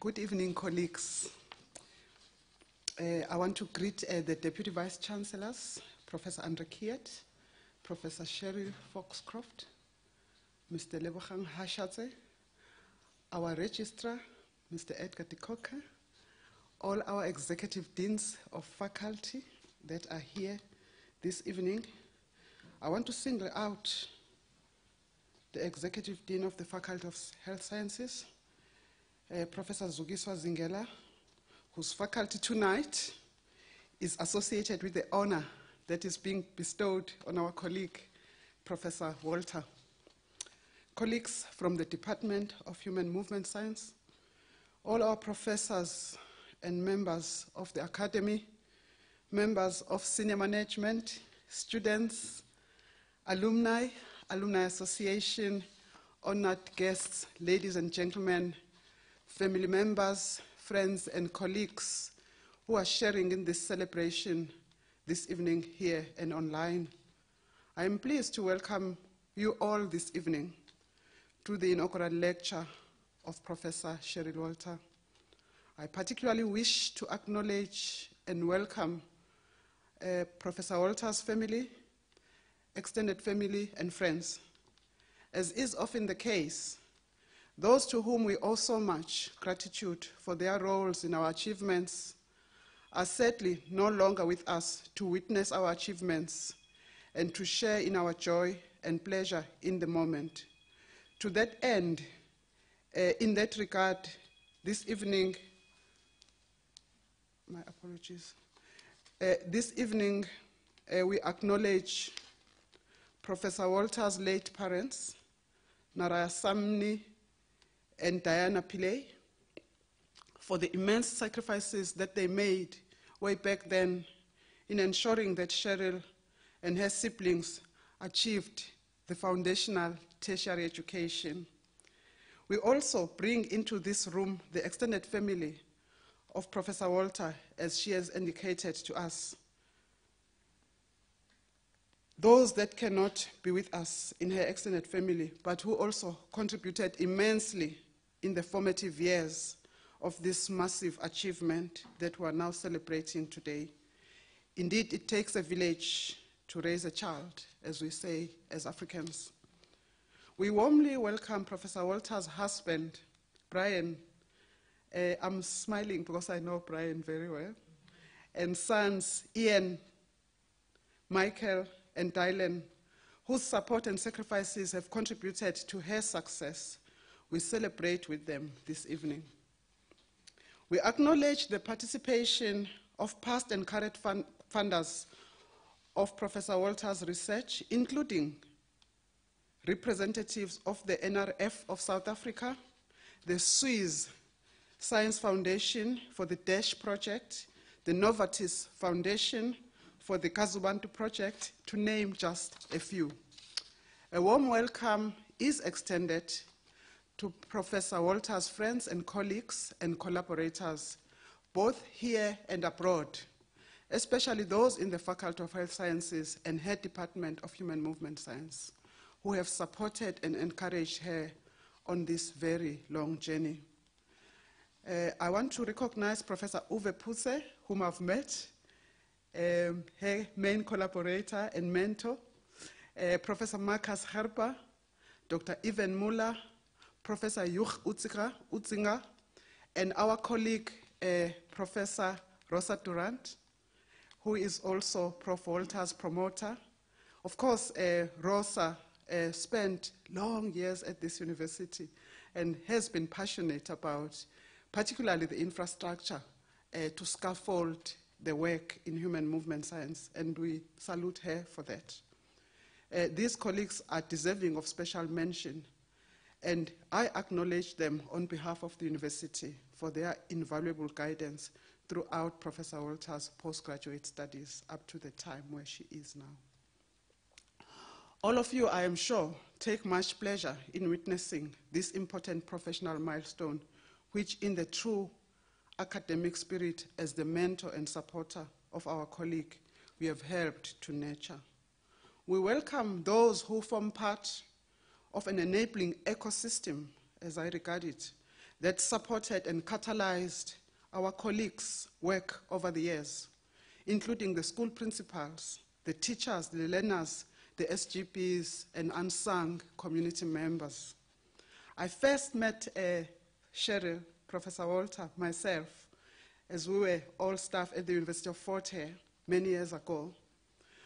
Good evening, colleagues. I want to greet the Deputy Vice Chancellors, Professor Andre Kiat, Professor Cheryl Foxcroft, Mr. Lebogang Hashatze, our Registrar, Mr. Edgar de Kocker, all our Executive Deans of Faculty that are here this evening. I want to single out the Executive Dean of the Faculty of Health Sciences, Professor Zukiswa Zingela, whose faculty tonight is associated with the honor that is being bestowed on our colleague, Professor Walter. Colleagues from the Department of Human Movement Science, all our professors and members of the academy, members of senior management, students, alumni, Alumni Association, honored guests, ladies and gentlemen, family members, friends, and colleagues who are sharing in this celebration this evening here and online. I am pleased to welcome you all this evening to the inaugural lecture of Professor Cheryl Walter. I particularly wish to acknowledge and welcome Professor Walter's family, extended family, and friends. As is often the case, those to whom we owe so much gratitude for their roles in our achievements are sadly no longer with us to witness our achievements and to share in our joy and pleasure in the moment. To that end, in that regard, this evening, my apologies, we acknowledge Professor Walter's late parents, Naraya Samni and Diana Pillay, for the immense sacrifices that they made way back then in ensuring that Cheryl and her siblings achieved the foundational tertiary education. We also bring into this room the extended family of Professor Walter, as she has indicated to us. Those that cannot be with us in her extended family, but who also contributed immensely in the formative years of this massive achievement that we are now celebrating today. Indeed, it takes a village to raise a child, as we say as Africans. We warmly welcome Professor Walter's husband, Brian. I'm smiling because I know Brian very well. And sons, Ian, Michael, and Dylan, whose support and sacrifices have contributed to her success. We celebrate with them this evening. We acknowledge the participation of past and current funders of Professor Walter's research, including representatives of the NRF of South Africa, the Swiss Science Foundation for the DASH project, the Novartis Foundation for the Kazibantu project, to name just a few. A warm welcome is extended to Professor Walter's friends and colleagues and collaborators, both here and abroad, especially those in the Faculty of Health Sciences and her Department of Human Movement Science, who have supported and encouraged her on this very long journey. I want to recognize Professor Uwe Pühse, whom I've met, her main collaborator and mentor, Professor Markus Gerber, Dr. Ivan Müller, Professor Jürg Utzinger, and our colleague, Professor Rosa Du Randt, who is also Prof. Walter's promoter. Of course, Rosa spent long years at this university and has been passionate about particularly the infrastructure to scaffold the work in human movement science, and we salute her for that. These colleagues are deserving of special mention, and I acknowledge them on behalf of the university for their invaluable guidance throughout Professor Walter's postgraduate studies up to the time where she is now. All of you, I am sure, take much pleasure in witnessing this important professional milestone, which in the true academic spirit as the mentor and supporter of our colleague we have helped to nurture. We welcome those who form part of an enabling ecosystem, as I regard it, that supported and catalyzed our colleagues' work over the years, including the school principals, the teachers, the learners, the SGPs, and unsung community members. I first met Cheryl, Professor Walter, myself, as we were all staff at the University of Fort Hare many years ago.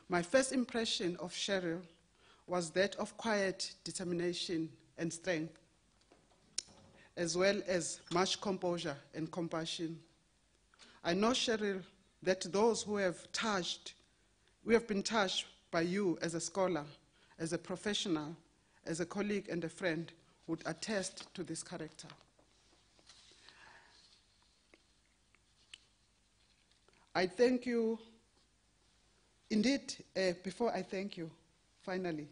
My first impression of Cheryl was that of quiet determination and strength, as well as much composure and compassion. I know, Cheryl, that those who have been touched by you as a scholar, as a professional, as a colleague and a friend, would attest to this character. I thank you. Indeed, before I thank you, finally,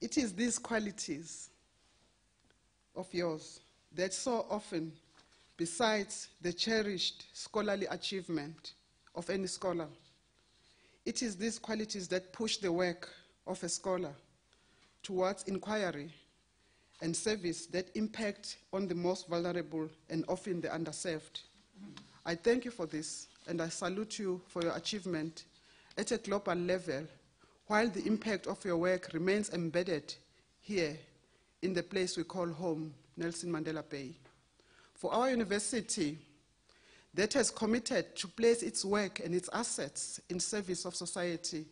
it is these qualities of yours that so often, besides the cherished scholarly achievement of any scholar, it is these qualities that push the work of a scholar towards inquiry and service that impact on the most vulnerable and often the underserved. I thank you for this, and I salute you for your achievement at a global level, while the impact of your work remains embedded here in the place we call home, Nelson Mandela Bay. For our university that has committed to place its work and its assets in service of society,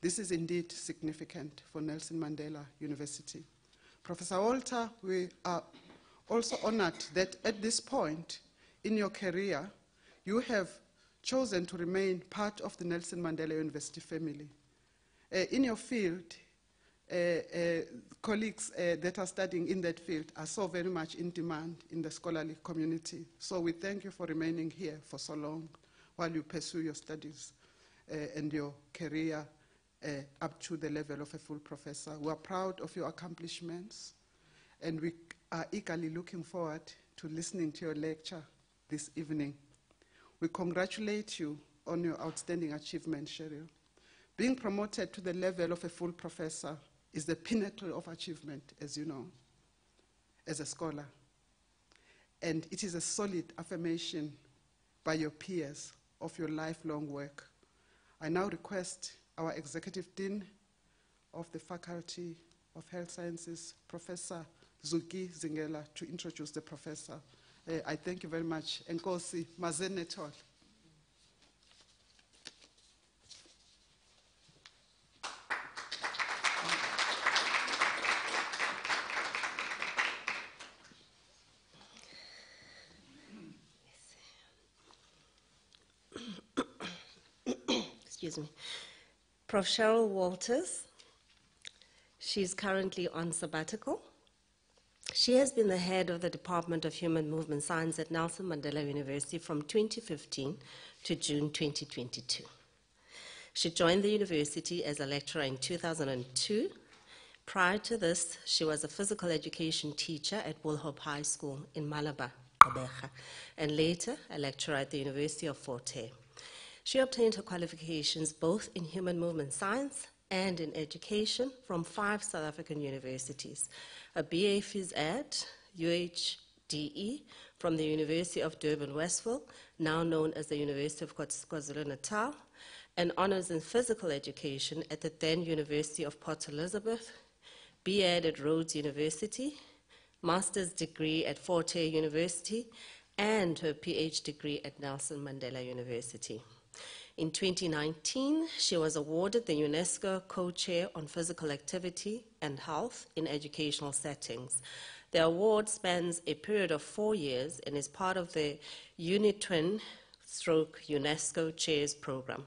this is indeed significant for Nelson Mandela University. Professor Walter, we are also honored that at this point in your career, you have chosen to remain part of the Nelson Mandela University family. In your field, colleagues that are studying in that field are so very much in demand in the scholarly community. So we thank you for remaining here for so long while you pursue your studies and your career up to the level of a full professor. We are proud of your accomplishments, and we are eagerly looking forward to listening to your lecture this evening. We congratulate you on your outstanding achievement, Cheryl. Being promoted to the level of a full professor is the pinnacle of achievement, as you know, as a scholar. And it is a solid affirmation by your peers of your lifelong work. I now request our Executive Dean of the Faculty of Health Sciences, Professor Zukiswa Zingela, to introduce the professor. I thank you very much. Nkosi Mazenetol. Excuse me. Prof. Cheryl Walters, she's currently on sabbatical. She has been the head of the Department of Human Movement Science at Nelson Mandela University from 2015 to June 2022. She joined the university as a lecturer in 2002. Prior to this, she was a physical education teacher at Woolhope High School in Malaba, Gqeberha, and later a lecturer at the University of Fort Hare. She obtained her qualifications both in human movement science and in education from 5 South African universities, a BA Phys Ed, UHDE, from the University of Durban-Westville, now known as the University of KwaZulu-Natal, and honors in physical education at the then University of Port Elizabeth, B.Ed at Rhodes University, master's degree at Fort Hare University, and her PhD degree at Nelson Mandela University. In 2019, she was awarded the UNESCO Co-Chair on Physical Activity and Health in Educational Settings. The award spans a period of 4 years and is part of the UNITWIN/UNESCO Chairs Program.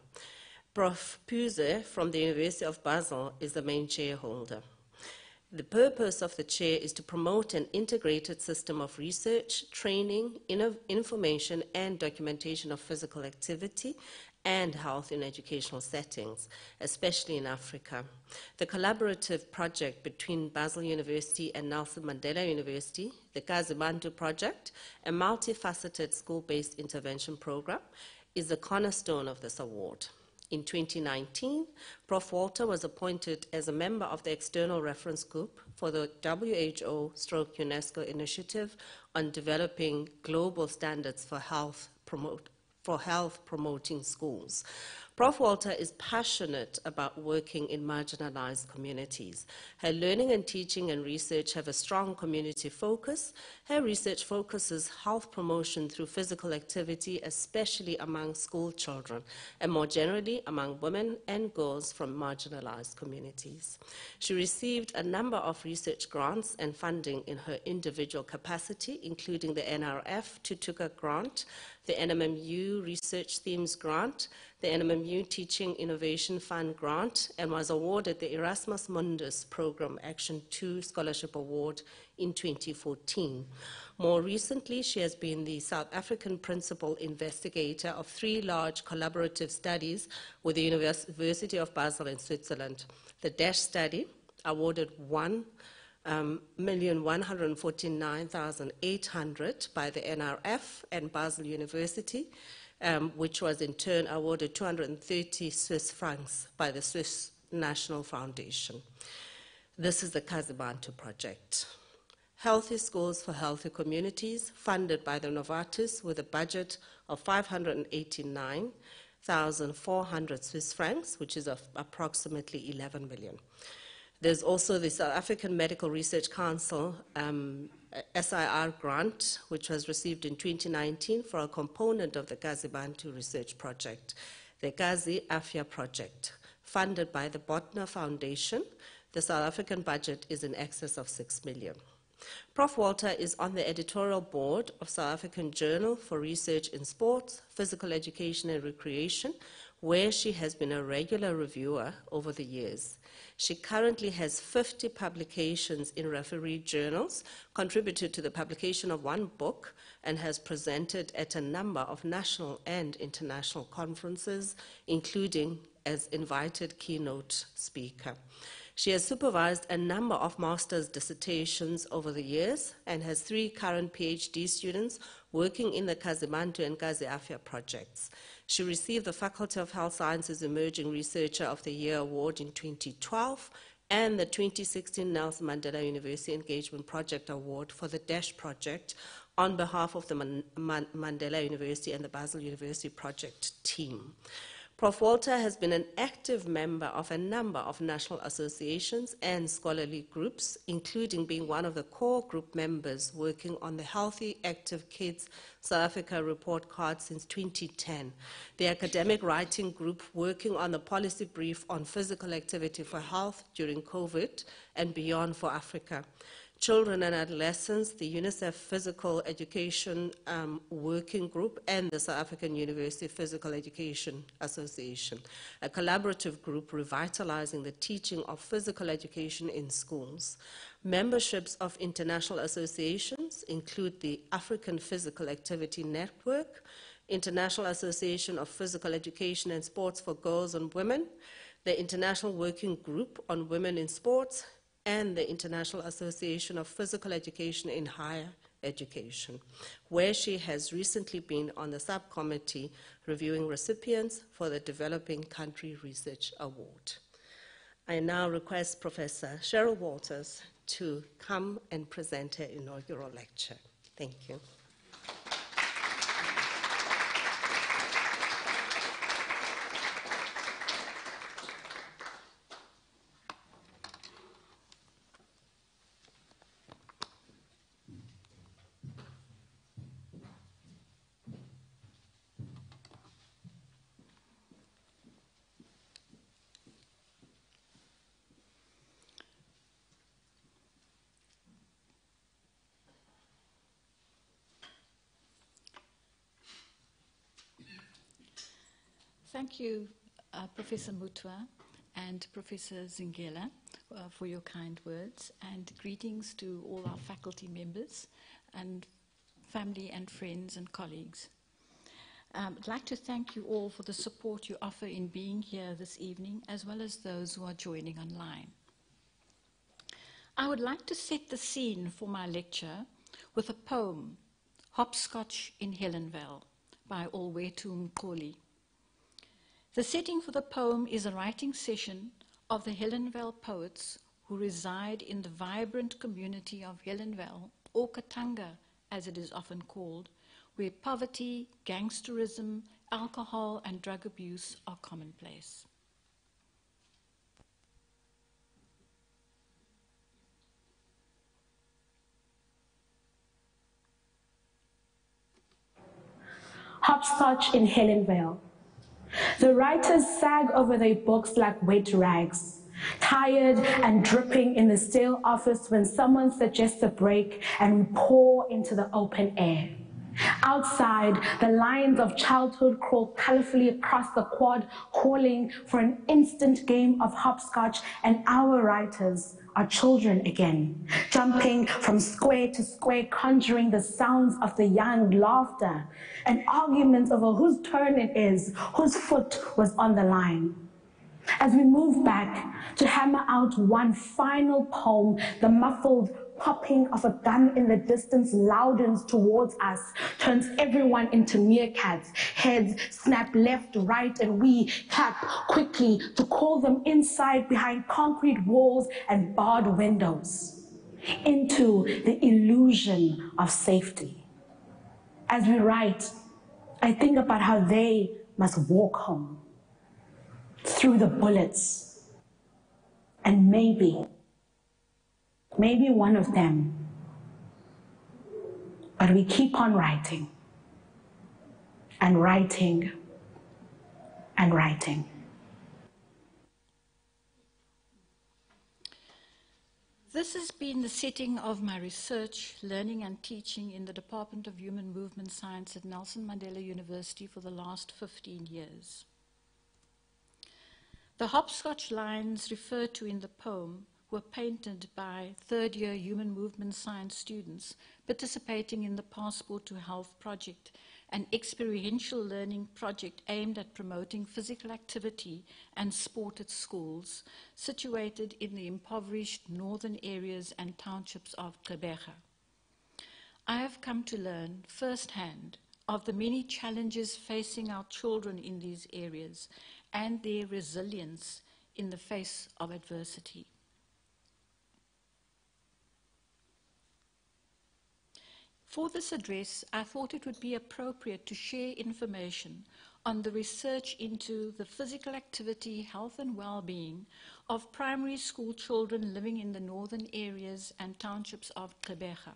Prof. Pühse from the University of Basel is the main chairholder. The purpose of the chair is to promote an integrated system of research, training, information, and documentation of physical activity and health in educational settings, especially in Africa. The collaborative project between Basel University and Nelson Mandela University, the Kazibantu project, a multifaceted school-based intervention program, is the cornerstone of this award. In 2019, Prof. Walter was appointed as a member of the External Reference Group for the WHO/UNESCO initiative on developing global standards for health promoting schools. Prof. Walter is passionate about working in marginalized communities. Her learning and teaching and research have a strong community focus. Her research focuses health promotion through physical activity, especially among school children, and more generally among women and girls from marginalized communities. She received a number of research grants and funding in her individual capacity, including the NRF Tutuka grant, the NMU Research Themes grant, the NMU Teaching Innovation Fund grant, and was awarded the Erasmus Mundus Program Action 2 Scholarship Award in 2014. More recently, she has been the South African principal investigator of 3 large collaborative studies with the University of Basel in Switzerland. The DASH study awarded 1,149,800 by the NRF and Basel University, which was in turn awarded 230 Swiss francs by the Swiss National Foundation. This is the Kazibantu project. Healthy Schools for Healthy Communities, funded by the Novartis with a budget of 589,400 Swiss francs, which is approximately 11 million. There's also the South African Medical Research Council SIR grant, which was received in 2019 for a component of the Kazibantu research project, the Kazi Afia project, funded by the Botnar Foundation. The South African budget is in excess of 6 million. Prof. Walter is on the editorial board of South African Journal for Research in Sports, Physical Education and Recreation, where she has been a regular reviewer over the years. She currently has 50 publications in referee journals, contributed to the publication of 1 book, and has presented at a number of national and international conferences, including as invited keynote speaker. She has supervised a number of master's dissertations over the years and has 3 current PhD students working in the Kazibantu and Kazi Afia projects. She received the Faculty of Health Sciences Emerging Researcher of the Year Award in 2012 and the 2016 Nelson Mandela University Engagement Project Award for the DASH project on behalf of the Mandela University and the Basel University project team. Prof. Walter has been an active member of a number of national associations and scholarly groups, including being one of the core group members working on the Healthy Active Kids South Africa report card since 2010, the academic writing group working on the policy brief on physical activity for health during COVID and beyond for Africa, Children and Adolescents, the UNICEF Physical Education Working Group, and the South African University Physical Education Association, a collaborative group revitalizing the teaching of physical education in schools. Memberships of international associations include the African Physical Activity Network, International Association of Physical Education and Sports for Girls and Women, the International Working Group on Women in Sports, and the International Association of Physical Education in Higher Education, where she has recently been on the subcommittee reviewing recipients for the Developing Country Research Award. I now request Professor Cheryl Walters to come and present her inaugural lecture. Thank you. Thank you, Professor Mutwa and Professor Zingela, for your kind words, and greetings to all our faculty members and family and friends and colleagues. I'd like to thank you all for the support you offer in being here this evening, as well as those who are joining online. I would like to set the scene for my lecture with a poem, Hopscotch in Helenvale, by Olwethu Mkholi. The setting for the poem is a writing session of the Helenvale poets who reside in the vibrant community of Helenvale, or Katanga as it is often called, where poverty, gangsterism, alcohol and drug abuse are commonplace. Hopscotch in Helenvale. The writers sag over their books like wet rags, tired and dripping in the stale office when someone suggests a break and we pour into the open air. Outside, the lions of childhood crawl colorfully across the quad, calling for an instant game of hopscotch, and our writers are children again, jumping from square to square, conjuring the sounds of the young laughter and arguments over whose turn it is, whose foot was on the line. As we move back to hammer out one final poem, the muffled popping of a gun in the distance loudens towards us, turns everyone into meerkats. Heads snap left, right, and we clap quickly to call them inside behind concrete walls and barred windows, into the illusion of safety. As we write, I think about how they must walk home through the bullets, and maybe one of them, but we keep on writing and writing and writing. This has been the setting of my research, learning and teaching in the Department of Human Movement Science at Nelson Mandela University for the last 15 years. The hopscotch lines referred to in the poem were painted by third-year Human Movement Science students participating in the Passport to Health project, an experiential learning project aimed at promoting physical activity and sport at schools situated in the impoverished northern areas and townships of Gqeberha. I have come to learn firsthand of the many challenges facing our children in these areas and their resilience in the face of adversity. For this address, I thought it would be appropriate to share information on the research into the physical activity, health and well-being of primary school children living in the northern areas and townships of Gqeberha,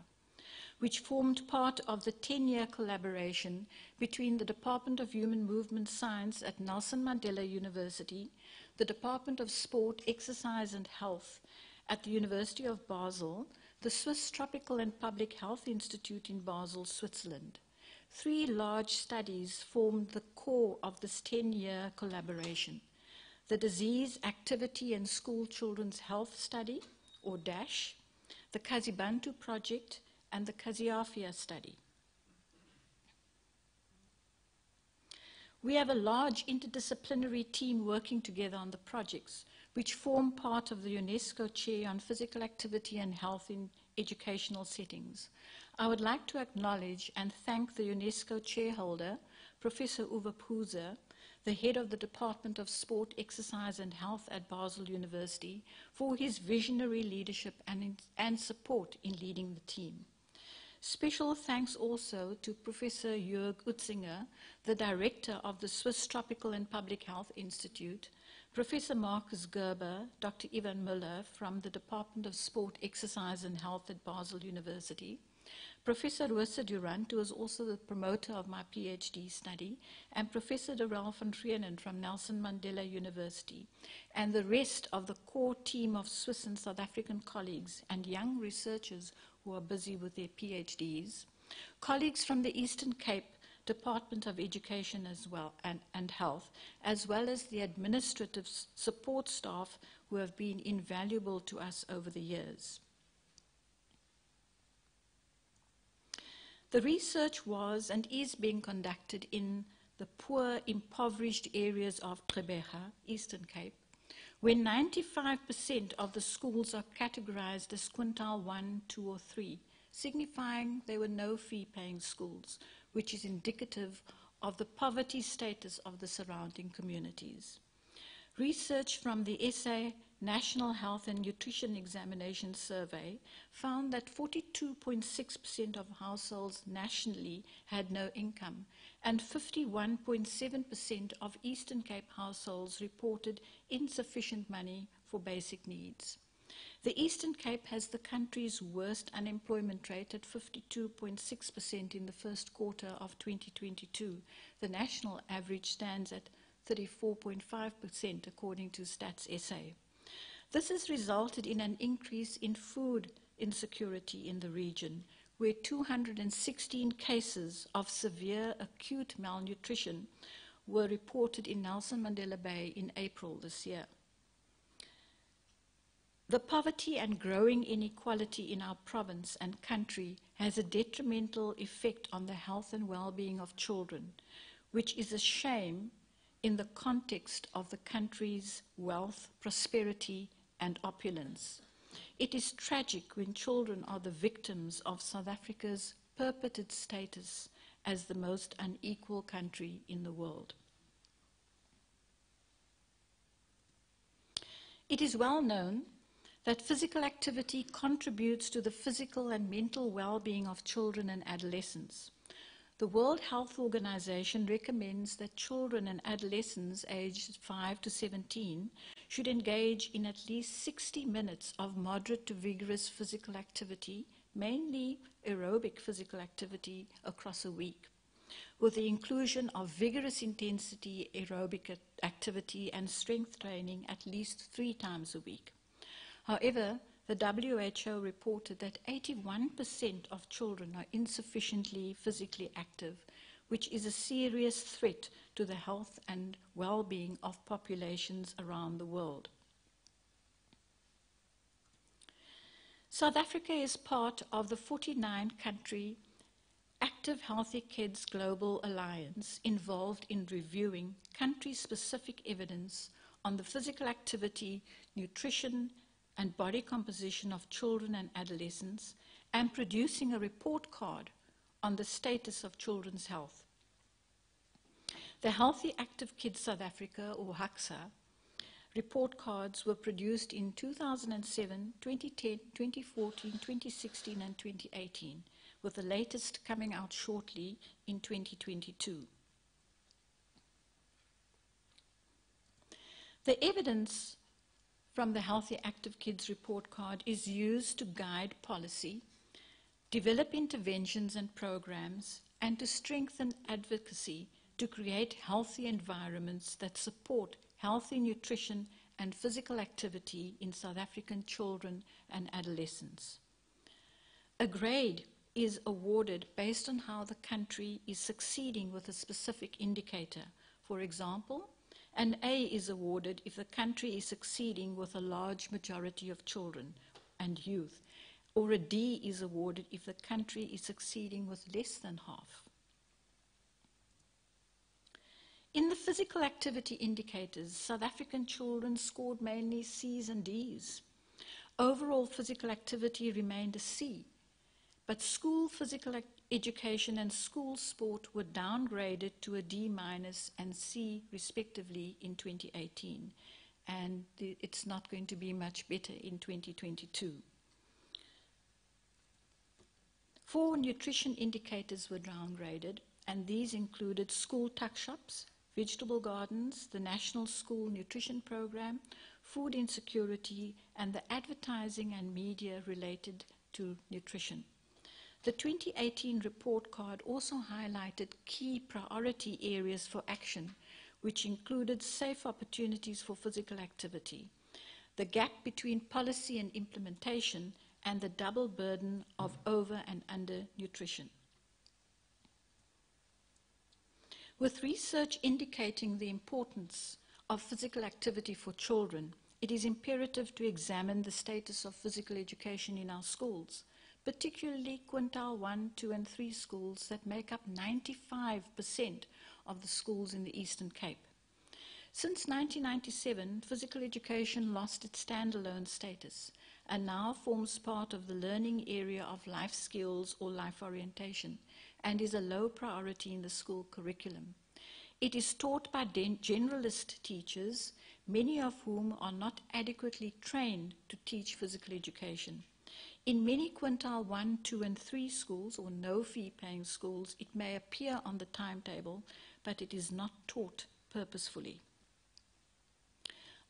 which formed part of the 10-year collaboration between the Department of Human Movement Science at Nelson Mandela University, the Department of Sport, Exercise and Health at the University of Basel, the Swiss Tropical and Public Health Institute in Basel, Switzerland. Three large studies formed the core of this 10-year collaboration: the Disease, Activity and School Children's Health Study, or DASH, the Kazibantu project, and the Kaziafia study. We have a large interdisciplinary team working together on the projects, which form part of the UNESCO Chair on Physical Activity and Health in Educational Settings. I would like to acknowledge and thank the UNESCO chairholder, Professor Uwe Pühse, the head of the Department of Sport, Exercise and Health at Basel University, for his visionary leadership and support in leading the team. Special thanks also to Professor Jürg Utzinger, the director of the Swiss Tropical and Public Health Institute, Professor Markus Gerber, Dr. Ivan Müller from the Department of Sport, Exercise and Health at Basel University, Professor Rosa Du Randt, who is also the promoter of my PhD study, and Professor Dorel Isaacs from Nelson Mandela University, and the rest of the core team of Swiss and South African colleagues and young researchers who are busy with their PhDs, colleagues from the Eastern Cape Department of Education as well and Health, as well as the administrative support staff who have been invaluable to us over the years. The research was and is being conducted in the poor, impoverished areas of Gqeberha, Eastern Cape, where 95% of the schools are categorized as quintile 1, 2, or 3, signifying they were no fee-paying schools, which is indicative of the poverty status of the surrounding communities. Research from the SA National Health and Nutrition Examination Survey found that 42.6% of households nationally had no income, and 51.7% of Eastern Cape households reported insufficient money for basic needs. The Eastern Cape has the country's worst unemployment rate at 52.6% in the first quarter of 2022. The national average stands at 34.5% according to Stats SA. This has resulted in an increase in food insecurity in the region, where 216 cases of severe acute malnutrition were reported in Nelson Mandela Bay in April this year. The poverty and growing inequality in our province and country has a detrimental effect on the health and well-being of children, which is a shame in the context of the country's wealth, prosperity, and opulence. It is tragic when children are the victims of South Africa's purported status as the most unequal country in the world. It is well known that physical activity contributes to the physical and mental well-being of children and adolescents. The World Health Organization recommends that children and adolescents aged 5 to 17 should engage in at least 60 minutes of moderate to vigorous physical activity, mainly aerobic physical activity, across a week, with the inclusion of vigorous intensity aerobic activity and strength training at least 3 times a week. However, the WHO reported that 81% of children are insufficiently physically active, which is a serious threat to the health and well-being of populations around the world. South Africa is part of the 49-country Active Healthy Kids Global Alliance, involved in reviewing country-specific evidence on the physical activity, nutrition, and body composition of children and adolescents, and producing a report card on the status of children's health. The Healthy Active Kids South Africa, or HACSA, report cards were produced in 2007, 2010, 2014, 2016, and 2018, with the latest coming out shortly in 2022. The evidence from the Healthy Active Kids report card is used to guide policy, develop interventions and programs, and to strengthen advocacy to create healthy environments that support healthy nutrition and physical activity in South African children and adolescents. A grade is awarded based on how the country is succeeding with a specific indicator. For example, an A is awarded if the country is succeeding with a large majority of children and youth, or a D is awarded if the country is succeeding with less than half. In the physical activity indicators, South African children scored mainly Cs and Ds. Overall physical activity remained a C, but school physical education and school sport were downgraded to a D- and C respectively in 2018, and it's not going to be much better in 2022. 4 nutrition indicators were downgraded, and these included school tuck shops, vegetable gardens, the National School Nutrition Program, food insecurity, and the advertising and media related to nutrition. The 2018 report card also highlighted key priority areas for action, which included safe opportunities for physical activity, the gap between policy and implementation, and the double burden of over and under nutrition. With research indicating the importance of physical activity for children, it is imperative to examine the status of physical education in our schools, particularly quintile 1, 2, and 3 schools that make up 95% of the schools in the Eastern Cape. Since 1997, physical education lost its standalone status. and now forms part of the learning area of life skills or life orientation and is a low priority in the school curriculum. It is taught by generalist teachers, many of whom are not adequately trained to teach physical education. In many quintile 1, 2, and 3 schools, or no fee-paying schools, it may appear on the timetable, but it is not taught purposefully.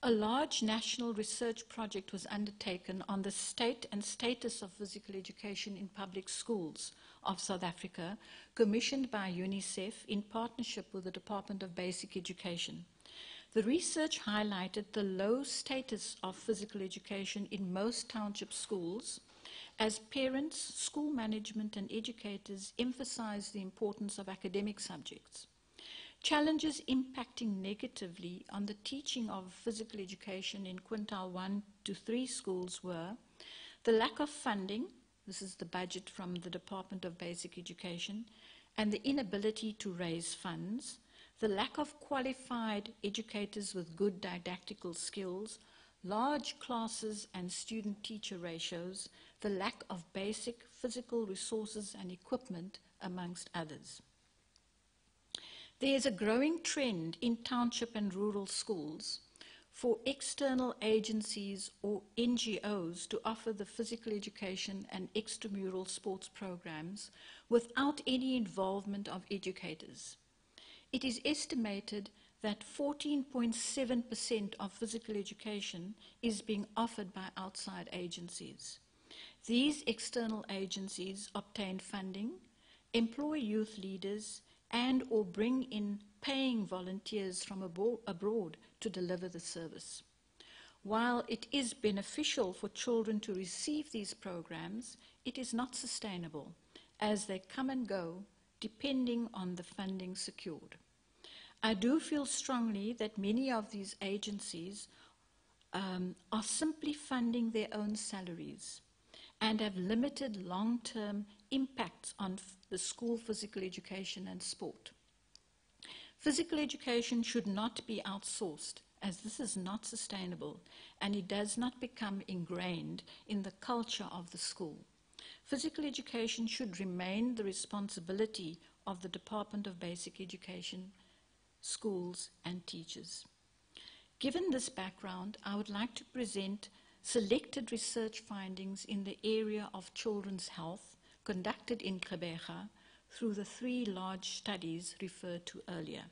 A large national research project was undertaken on the state and status of physical education in public schools of South Africa, commissioned by UNICEF in partnership with the Department of Basic Education. The research highlighted the low status of physical education in most township schools, as parents, school management, and educators emphasize the importance of academic subjects. Challenges impacting negatively on the teaching of physical education in quintile 1 to 3 schools were the lack of funding, this is the budget from the Department of Basic Education, and the inability to raise funds, the lack of qualified educators with good didactical skills, large classes and student-teacher ratios, the lack of basic physical resources and equipment, amongst others. There is a growing trend in township and rural schools for external agencies or NGOs to offer the physical education and extramural sports programs without any involvement of educators. It is estimated that 14.7% of physical education is being offered by outside agencies. These external agencies obtain funding, employ youth leaders, and or bring in paying volunteers from abroad to deliver the service. While it is beneficial for children to receive these programs, it is not sustainable, as they come and go depending on the funding secured. I do feel strongly that many of these agencies are simply funding their own salaries and have limited long-term impacts on the school physical education and sport. Physical education should not be outsourced, as this is not sustainable and it does not become ingrained in the culture of the school. Physical education should remain the responsibility of the Department of Basic Education, schools, and teachers. Given this background, I would like to present selected research findings in the area of children's health conducted in Gqeberha through the 3 large studies referred to earlier.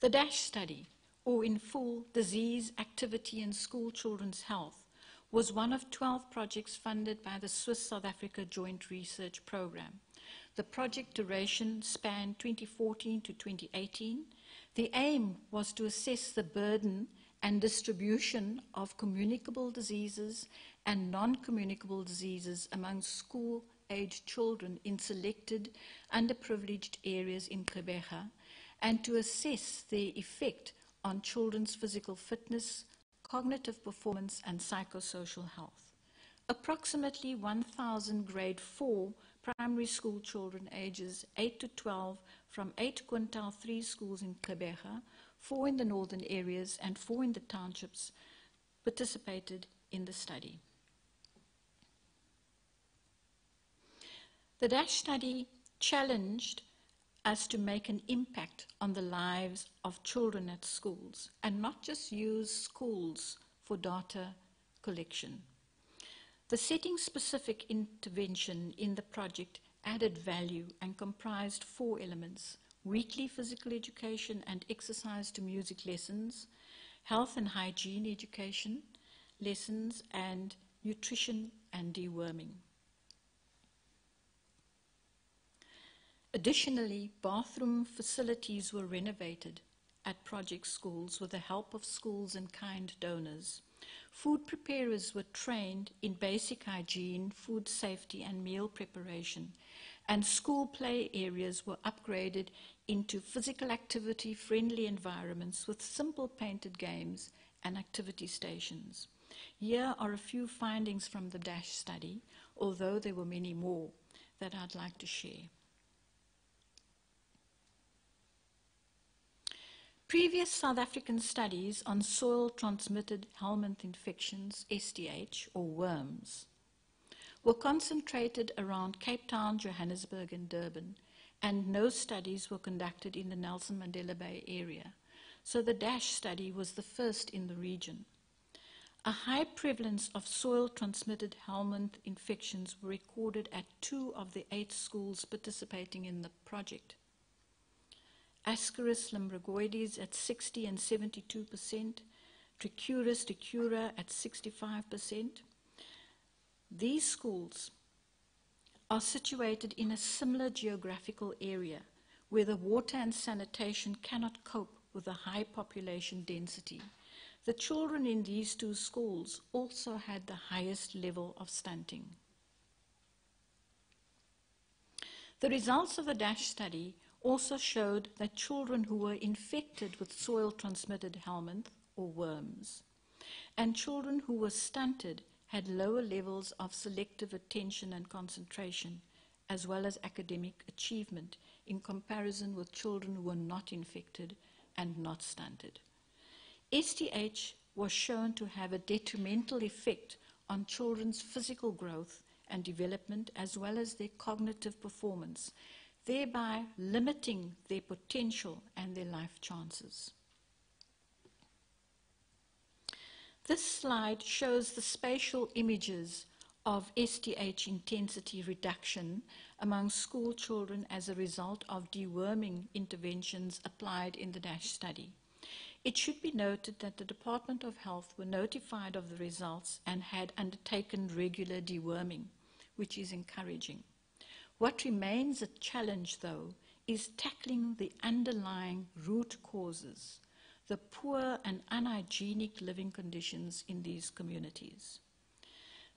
The DASH study, or in full, Disease, Activity, and School Children's Health, was one of 12 projects funded by the Swiss-South Africa Joint Research Program. The project duration spanned 2014 to 2018. The aim was to assess the burden and distribution of communicable diseases and non-communicable diseases among school-aged children in selected underprivileged areas in Gqeberha, and to assess their effect on children's physical fitness, cognitive performance, and psychosocial health. Approximately 1,000 grade 4 primary school children ages 8 to 12 from 8 quintile 3 schools in Gqeberha, 4 in the northern areas and 4 in the townships, participated in the study. The DASH study challenged us to make an impact on the lives of children at schools and not just use schools for data collection. The setting-specific intervention in the project added value and comprised 4 elements: weekly physical education and exercise to music lessons, health and hygiene education lessons, and nutrition and deworming. Additionally, bathroom facilities were renovated at project schools with the help of schools and kind donors. Food preparers were trained in basic hygiene, food safety, and meal preparation, and school play areas were upgraded into physical activity-friendly environments with simple painted games and activity stations. Here are a few findings from the DASH study, although there were many more that I'd like to share. Previous South African studies on soil-transmitted helminth infections, STH, or worms, were concentrated around Cape Town, Johannesburg, and Durban, and no studies were conducted in the Nelson Mandela Bay area, so the DASH study was the first in the region. A high prevalence of soil-transmitted helminth infections were recorded at 2 of the 8 schools participating in the project. Ascaris lumbricoides at 60 and 72%, Trichuris trichura at 65%. These schools are situated in a similar geographical area where the water and sanitation cannot cope with the high population density. The children in these 2 schools also had the highest level of stunting. The results of the DASH study also showed that children who were infected with soil-transmitted helminth, or worms, and children who were stunted had lower levels of selective attention and concentration, as well as academic achievement, in comparison with children who were not infected and not stunted. STH was shown to have a detrimental effect on children's physical growth and development, as well as their cognitive performance, thereby limiting their potential and their life chances. This slide shows the spatial images of STH intensity reduction among school children as a result of deworming interventions applied in the DASH study. It should be noted that the Department of Health were notified of the results and had undertaken regular deworming, which is encouraging. What remains a challenge, though, is tackling the underlying root causes, the poor and unhygienic living conditions in these communities.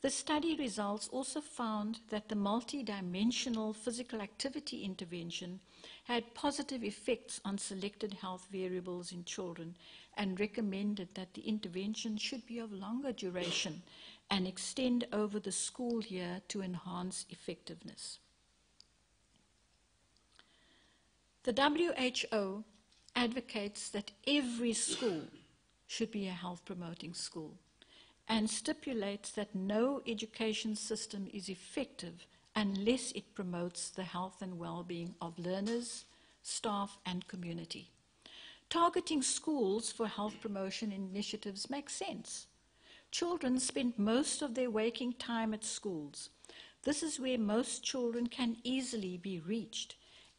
The study results also found that the multidimensional physical activity intervention had positive effects on selected health variables in children and recommended that the intervention should be of longer duration and extend over the school year to enhance effectiveness. The WHO advocates that every school should be a health-promoting school and stipulates that no education system is effective unless it promotes the health and well-being of learners, staff, and community. Targeting schools for health promotion initiatives makes sense. Children spend most of their waking time at schools. This is where most children can easily be reached,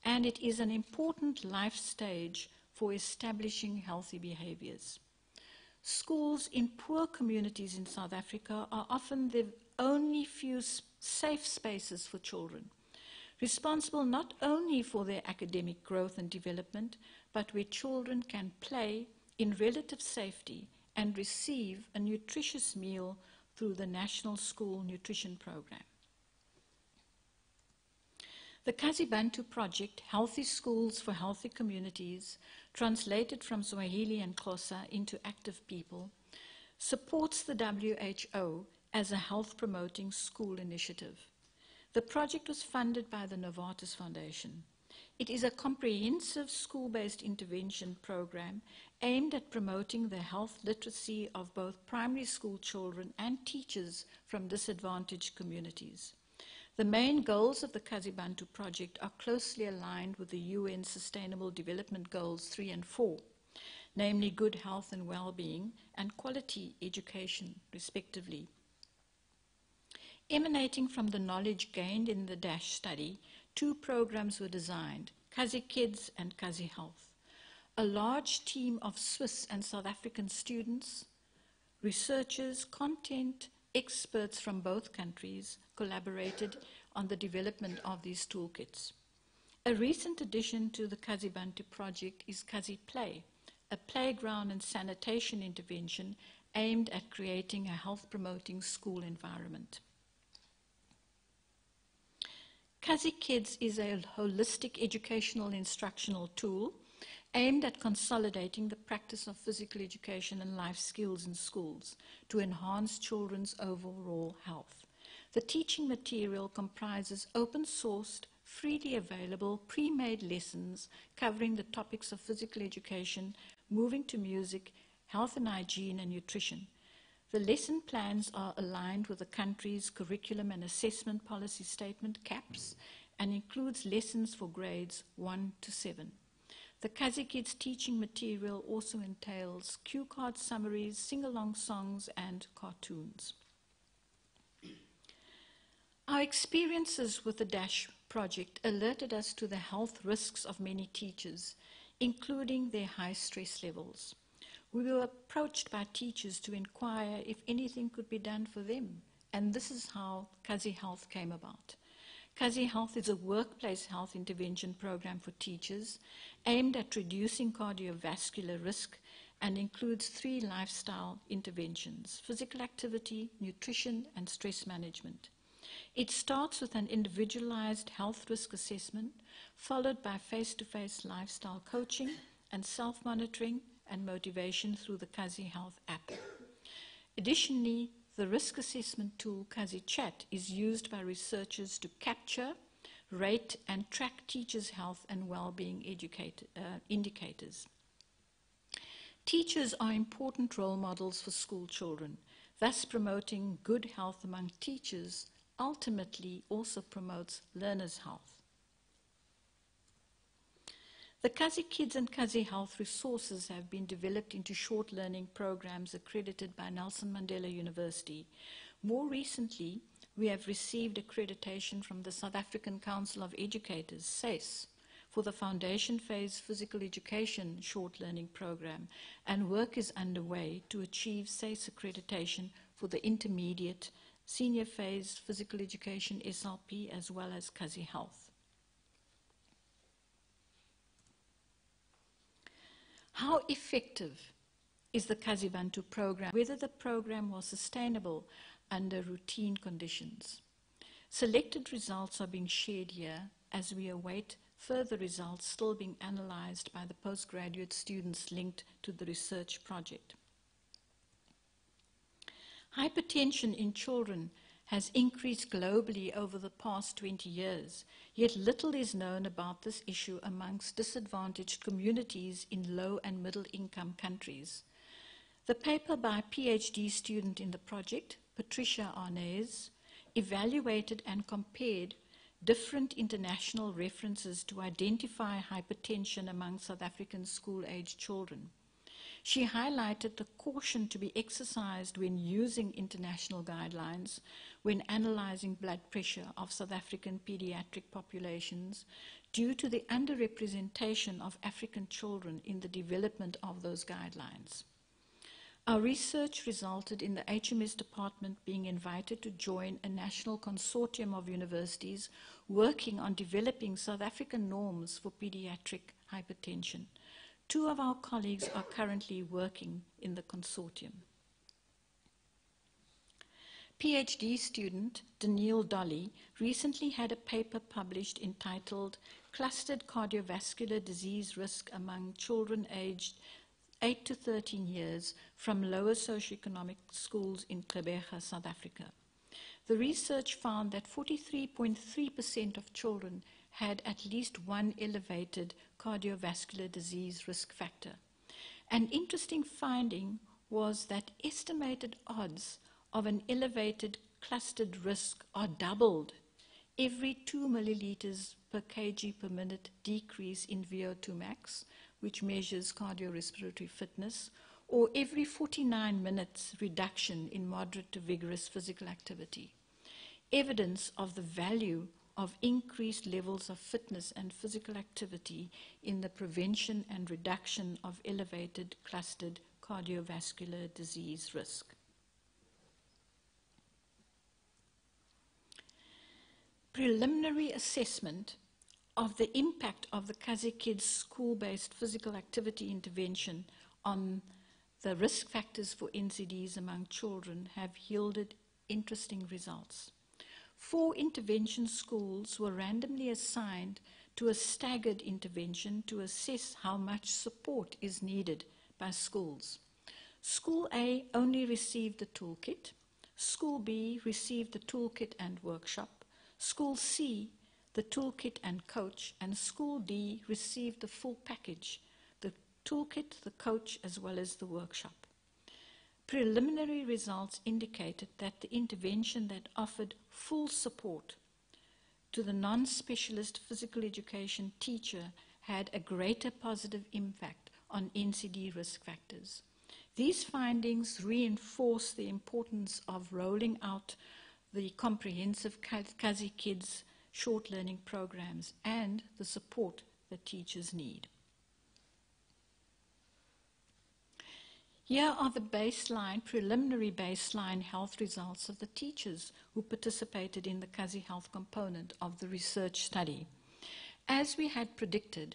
and it is an important life stage for establishing healthy behaviors. Schools in poor communities in South Africa are often the only few safe spaces for children, responsible not only for their academic growth and development, but where children can play in relative safety and receive a nutritious meal through the National School Nutrition Program. The Kazibantu project, Healthy Schools for Healthy Communities, translated from Swahili and Xhosa into Active People, supports the WHO as a health-promoting school initiative. The project was funded by the Novartis Foundation. It is a comprehensive school-based intervention program aimed at promoting the health literacy of both primary school children and teachers from disadvantaged communities. The main goals of the Kazibantu project are closely aligned with the UN Sustainable Development Goals 3 and 4, namely good health and well-being and quality education, respectively. Emanating from the knowledge gained in the DASH study, 2 programs were designed, Kazi Kids and Kazi Health. A large team of Swiss and South African students, researchers, content experts from both countries collaborated on the development of these toolkits. A recent addition to the Kazibantu project is Kazi Play, a playground and sanitation intervention aimed at creating a health-promoting school environment. Kazi Kids is a holistic educational instructional tool aimed at consolidating the practice of physical education and life skills in schools to enhance children's overall health. The teaching material comprises open-sourced, freely available pre-made lessons covering the topics of physical education, moving to music, health and hygiene, and nutrition. The lesson plans are aligned with the country's curriculum and assessment policy statement, CAPS, and includes lessons for grades 1 to 7. The KaziKids teaching material also entails cue card summaries, sing-along songs, and cartoons. Our experiences with the DASH project alerted us to the health risks of many teachers, including their high stress levels. We were approached by teachers to inquire if anything could be done for them, and this is how Kazi Health came about. Kazi Health is a workplace health intervention program for teachers aimed at reducing cardiovascular risk and includes 3 lifestyle interventions: physical activity, nutrition, and stress management. It starts with an individualized health risk assessment, followed by face-to-face lifestyle coaching and self-monitoring and motivation through the Kazi Health app. Additionally, the risk assessment tool Kazi Chat is used by researchers to capture, rate, and track teachers' health and well-being indicators. Teachers are important role models for school children, thus promoting good health among teachers ultimately also promotes learners' health. The Kazi Kids and Kazi Health resources have been developed into short learning programs accredited by Nelson Mandela University. More recently, we have received accreditation from the South African Council of Educators, SACE, for the Foundation Phase Physical Education Short Learning Program, and work is underway to achieve SACE accreditation for the Intermediate Senior Phase Physical Education SLP as well as Kazi Health. How effective is the Kazibantu program, whether the program was sustainable under routine conditions? Selected results are being shared here as we await further results still being analyzed by the postgraduate students linked to the research project. Hypertension in children has increased globally over the past 20 years, yet little is known about this issue amongst disadvantaged communities in low and middle income countries. The paper by a PhD student in the project, Patricia Arnaz, evaluated and compared different international references to identify hypertension among South African school-aged children. She highlighted the caution to be exercised when using international guidelines when analyzing blood pressure of South African pediatric populations due to the underrepresentation of African children in the development of those guidelines. Our research resulted in the HMS department being invited to join a national consortium of universities working on developing South African norms for pediatric hypertension. 2 of our colleagues are currently working in the consortium. PhD student Danielle Dolly recently had a paper published entitled Clustered Cardiovascular Disease Risk Among Children Aged 8 to 13 Years from Lower Socioeconomic Schools in Gqeberha, South Africa. The research found that 43.3% of children had at least one elevated cardiovascular disease risk factor. An interesting finding was that estimated odds of an elevated clustered risk are doubled every 2 milliliters per kg per minute decrease in VO2 max, which measures cardiorespiratory fitness, or every 49 minutes reduction in moderate to vigorous physical activity. Evidence of the value of increased levels of fitness and physical activity in the prevention and reduction of elevated clustered cardiovascular disease risk. Preliminary assessment of the impact of the KaziKids school-based physical activity intervention on the risk factors for NCDs among children have yielded interesting results. 4 intervention schools were randomly assigned to a staggered intervention to assess how much support is needed by schools. School A only received the toolkit. School B received the toolkit and workshop. School C the toolkit and coach, and School D received the full package, the toolkit, the coach, as well as the workshop. Preliminary results indicated that the intervention that offered full support to the non-specialist physical education teacher had a greater positive impact on NCD risk factors. These findings reinforce the importance of rolling out the comprehensive Kazi Kids short learning programs and the support that teachers need. Here are the baseline, preliminary baseline health results of the teachers who participated in the Kazi Health component of the research study. As we had predicted,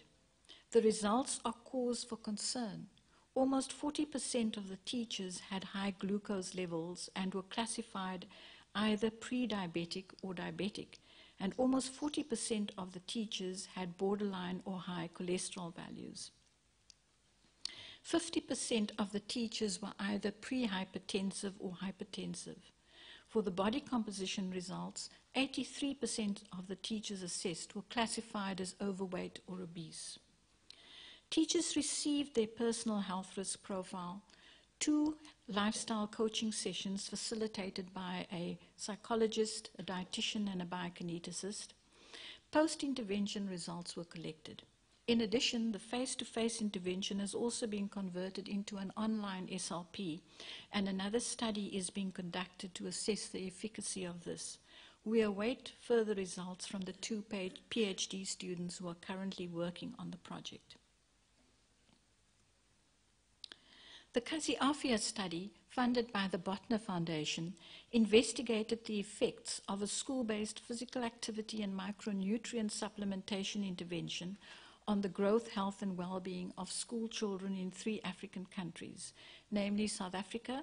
the results are cause for concern. Almost 40% of the teachers had high glucose levels and were classified either pre-diabetic or diabetic, and almost 40% of the teachers had borderline or high cholesterol values. 50% of the teachers were either pre-hypertensive or hypertensive. For the body composition results, 83% of the teachers assessed were classified as overweight or obese. Teachers received their personal health risk profile, 2 lifestyle coaching sessions facilitated by a psychologist, a dietitian, and a biokineticist. Post-intervention results were collected. In addition, the face-to-face intervention has also been converted into an online SLP, and another study is being conducted to assess the efficacy of this. We await further results from the 2 PhD students who are currently working on the project. The Kazi Afia study, funded by the Botnar Foundation, investigated the effects of a school-based physical activity and micronutrient supplementation intervention on the growth, health, and well-being of school children in 3 African countries, namely South Africa,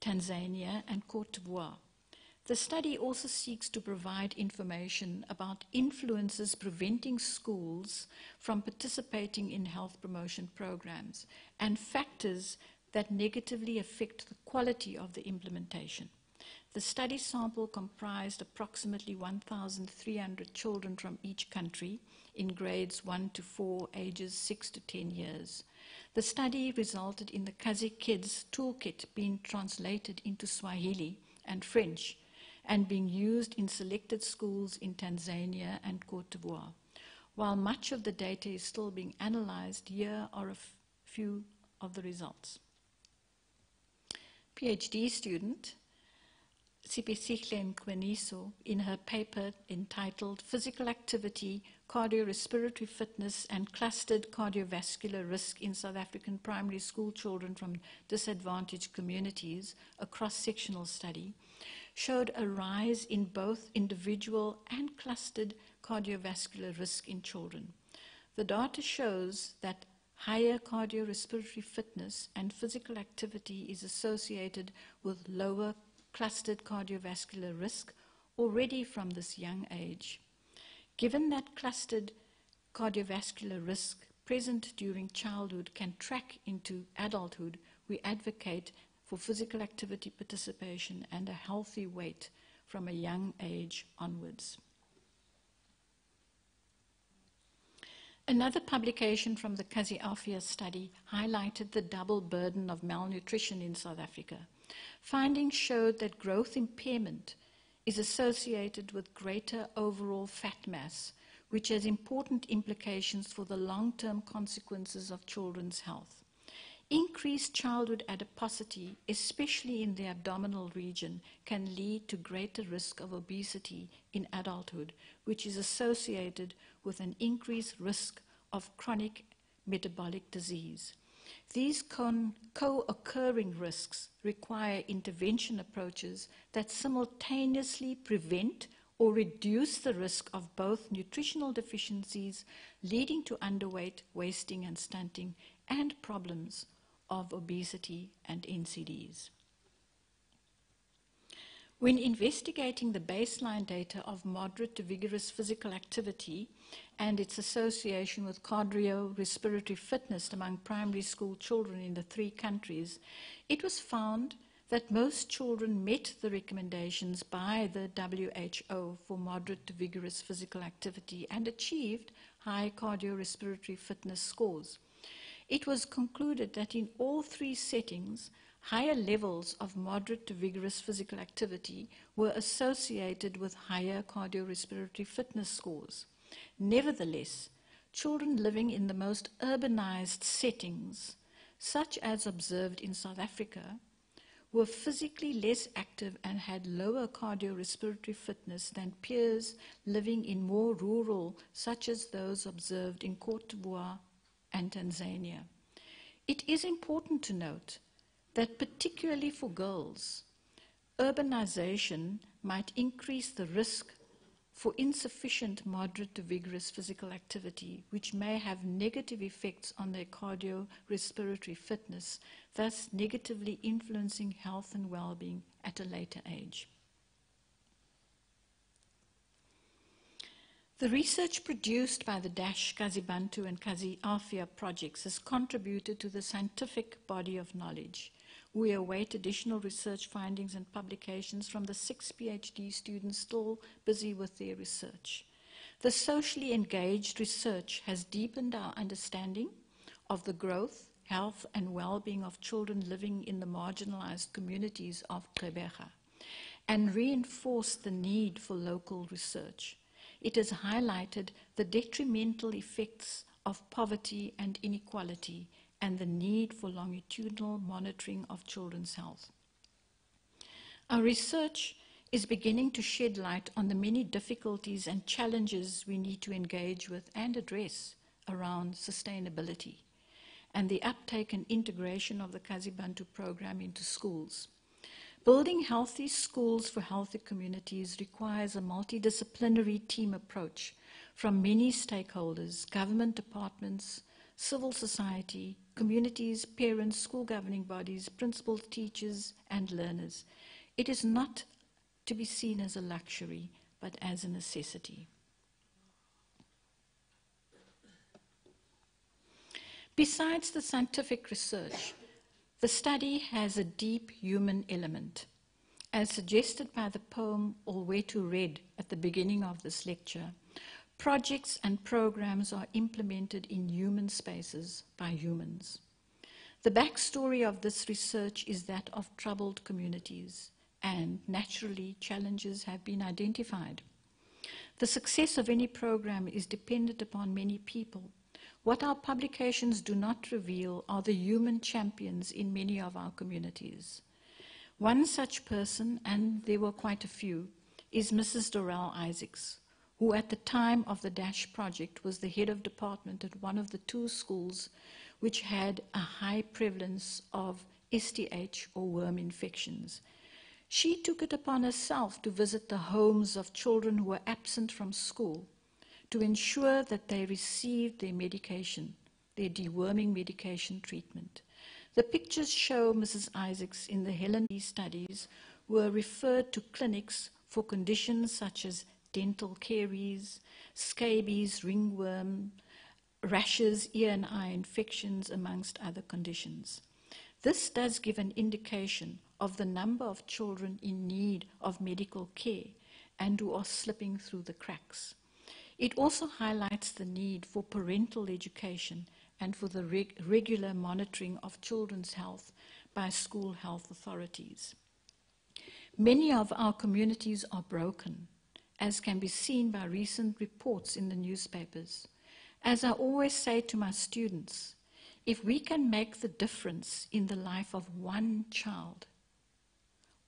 Tanzania, and Côte d'Ivoire. The study also seeks to provide information about influences preventing schools from participating in health promotion programs and factors that negatively affect the quality of the implementation. The study sample comprised approximately 1,300 children from each country in grades 1 to 4, ages 6 to 10 years. The study resulted in the Kazi Kids toolkit being translated into Swahili and French, and being used in selected schools in Tanzania and Côte d'Ivoire. While much of the data is still being analyzed, here are a few of the results. PhD student Sipisihle Mkweniso, in her paper entitled Physical Activity, Cardiorespiratory Fitness and Clustered Cardiovascular Risk in South African Primary School Children from Disadvantaged Communities, a cross-sectional study, showed a rise in both individual and clustered cardiovascular risk in children. The data shows that higher cardiorespiratory fitness and physical activity is associated with lower clustered cardiovascular risk already from this young age. Given that clustered cardiovascular risk present during childhood can track into adulthood, we advocate for physical activity participation and a healthy weight from a young age onwards. Another publication from the Kazi Afia study highlighted the double burden of malnutrition in South Africa. Findings showed that growth impairment is associated with greater overall fat mass, which has important implications for the long-term consequences of children's health. Increased childhood adiposity, especially in the abdominal region, can lead to greater risk of obesity in adulthood, which is associated with an increased risk of chronic metabolic disease. These co-occurring risks require intervention approaches that simultaneously prevent or reduce the risk of both nutritional deficiencies leading to underweight, wasting, and stunting, and problems of obesity and NCDs. When investigating the baseline data of moderate to vigorous physical activity and its association with cardiorespiratory fitness among primary school children in the 3 countries, it was found that most children met the recommendations by the WHO for moderate to vigorous physical activity and achieved high cardiorespiratory fitness scores. It was concluded that in all three settings, higher levels of moderate to vigorous physical activity were associated with higher cardiorespiratory fitness scores. Nevertheless, children living in the most urbanized settings, such as observed in South Africa, were physically less active and had lower cardiorespiratory fitness than peers living in more rural, such as those observed in Côte d'Ivoire and Tanzania. It is important to note that particularly for girls, urbanization might increase the risk for insufficient moderate to vigorous physical activity, which may have negative effects on their cardiorespiratory fitness, thus negatively influencing health and well-being at a later age. The research produced by the DASH, Kazibantu and Kazi-Afia projects has contributed to the scientific body of knowledge. We await additional research findings and publications from the 6 PhD students still busy with their research. The socially engaged research has deepened our understanding of the growth, health, and well-being of children living in the marginalized communities of Gqeberha and reinforced the need for local research. It has highlighted the detrimental effects of poverty and inequality and the need for longitudinal monitoring of children's health. Our research is beginning to shed light on the many difficulties and challenges we need to engage with and address around sustainability and the uptake and integration of the Kazibantu program into schools. Building healthy schools for healthy communities requires a multidisciplinary team approach from many stakeholders, government departments, civil society, communities, parents, school governing bodies, principals, teachers, and learners. It is not to be seen as a luxury, but as a necessity. Besides the scientific research, the study has a deep human element, as suggested by the poem Olwethu read at the beginning of this lecture. Projects and programs are implemented in human spaces by humans. The backstory of this research is that of troubled communities, and naturally, challenges have been identified. The success of any program is dependent upon many people. What our publications do not reveal are the human champions in many of our communities. One such person, and there were quite a few, is Mrs. Dorel Isaacs, who at the time of the DASH project was the head of department at one of the two schools which had a high prevalence of STH or worm infections. She took it upon herself to visit the homes of children who were absent from school to ensure that they received their medication, their deworming medication treatment. The pictures show Mrs. Isaacs in the Helenvale studies were referred to clinics for conditions such as dental caries, scabies, ringworm, rashes, ear and eye infections, amongst other conditions. This does give an indication of the number of children in need of medical care and who are slipping through the cracks. It also highlights the need for parental education and for the regular monitoring of children's health by school health authorities. Many of our communities are broken, as can be seen by recent reports in the newspapers. As I always say to my students, if we can make the difference in the life of one child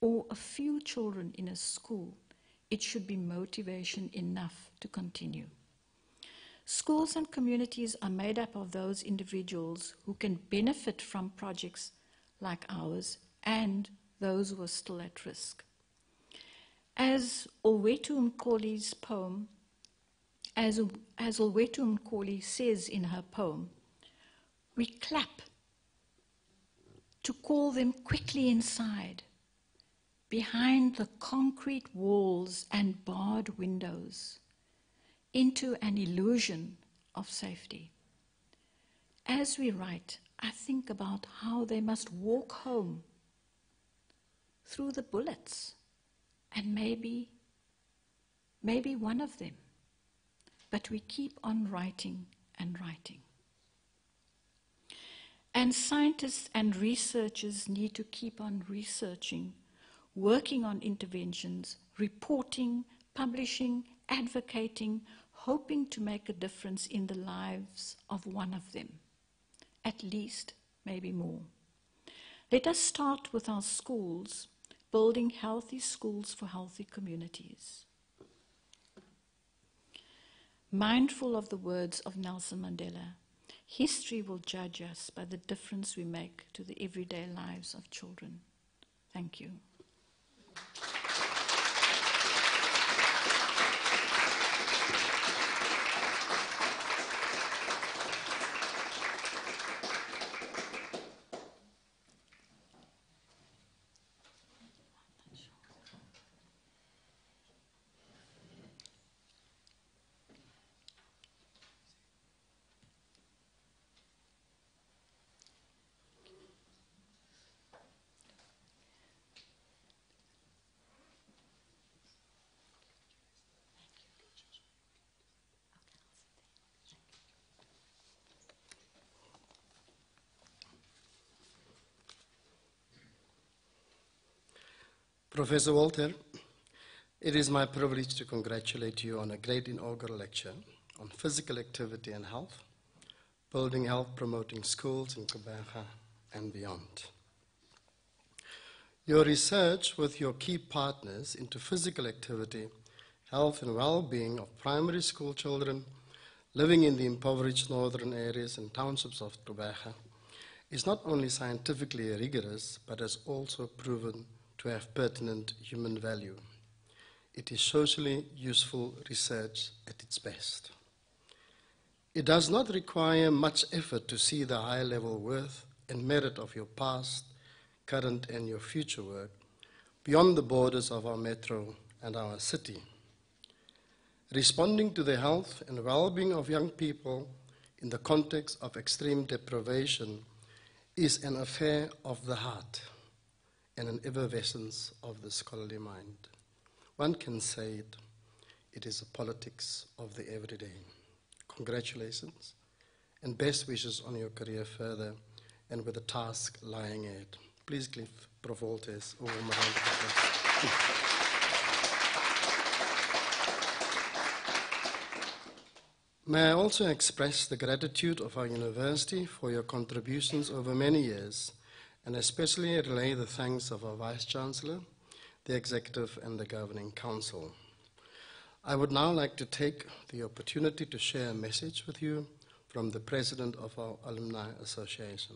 or a few children in a school, it should be motivation enough to continue. Schools and communities are made up of those individuals who can benefit from projects like ours and those who are still at risk. As Olwethu Mkholi's poem, as Olwethu Mkholi says in her poem, we clap to call them quickly inside, behind the concrete walls and barred windows, into an illusion of safety. As we write, I think about how they must walk home through the bullets, and maybe one of them. But we keep on writing and writing. And scientists and researchers need to keep on researching, working on interventions, reporting, publishing, advocating, hoping to make a difference in the lives of one of them, at least, maybe more. Let us start with our schools, building healthy schools for healthy communities. Mindful of the words of Nelson Mandela, history will judge us by the difference we make to the everyday lives of children. Thank you. Professor Walter, it is my privilege to congratulate you on a great inaugural lecture on physical activity and health, building health, promoting schools in Gqeberha and beyond. Your research with your key partners into physical activity, health and well-being of primary school children living in the impoverished northern areas and townships of Gqeberha is not only scientifically rigorous, but has also proven to have pertinent human value. It is socially useful research at its best. It does not require much effort to see the high-level worth and merit of your past, current, and your future work beyond the borders of our metro and our city. Responding to the health and well-being of young people in the context of extreme deprivation is an affair of the heart and an effervescence of the scholarly mind. One can say it is a politics of the everyday. Congratulations and best wishes on your career further and with the task lying ahead. Please give Prof. Walters a warm round of applause. May I also express the gratitude of our university for your contributions over many years, and especially relay the thanks of our Vice-Chancellor, the Executive and the Governing Council. I would now like to take the opportunity to share a message with you from the President of our Alumni Association.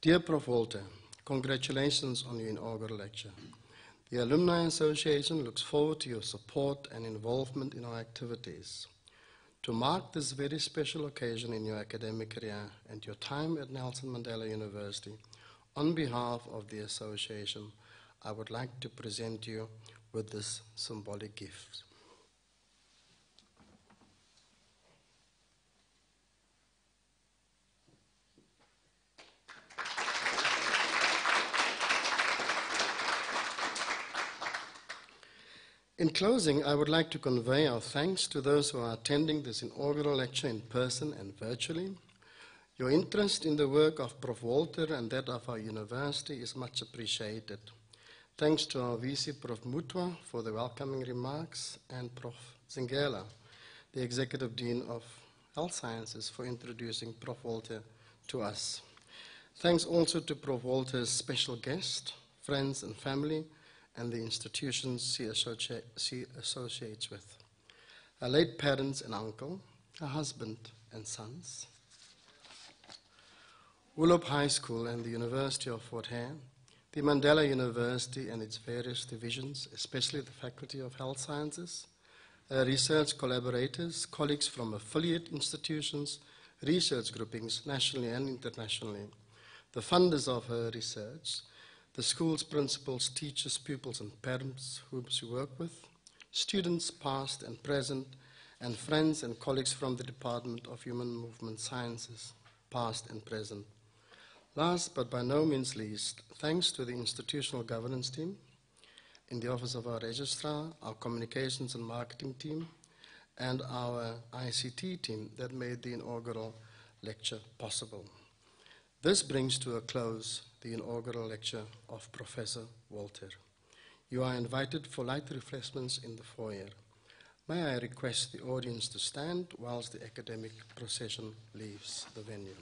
Dear Prof. Walter, congratulations on your inaugural lecture. The Alumni Association looks forward to your support and involvement in our activities. To mark this very special occasion in your academic career and your time at Nelson Mandela University, on behalf of the association, I would like to present you with this symbolic gift. In closing, I would like to convey our thanks to those who are attending this inaugural lecture in person and virtually. Your interest in the work of Prof. Walter and that of our university is much appreciated. Thanks to our VC, Prof. Mutwa, for the welcoming remarks, and Prof. Zingela, the Executive Dean of Health Sciences, for introducing Prof. Walter to us. Thanks also to Prof. Walter's special guest, friends and family, and the institutions she associates with. Her late parents and uncle, her husband and sons, Willop High School and the University of Fort Hare, the Mandela University and its various divisions, especially the Faculty of Health Sciences, research collaborators, colleagues from affiliate institutions, research groupings nationally and internationally, the funders of her research, the school's principals, teachers, pupils, and parents whom she worked with, students past and present, and friends and colleagues from the Department of Human Movement Sciences, past and present. Last, but by no means least, thanks to the institutional governance team in the office of our registrar, our communications and marketing team, and our ICT team that made the inaugural lecture possible. This brings to a close the inaugural lecture of Professor Walter. You are invited for light refreshments in the foyer. May I request the audience to stand whilst the academic procession leaves the venue.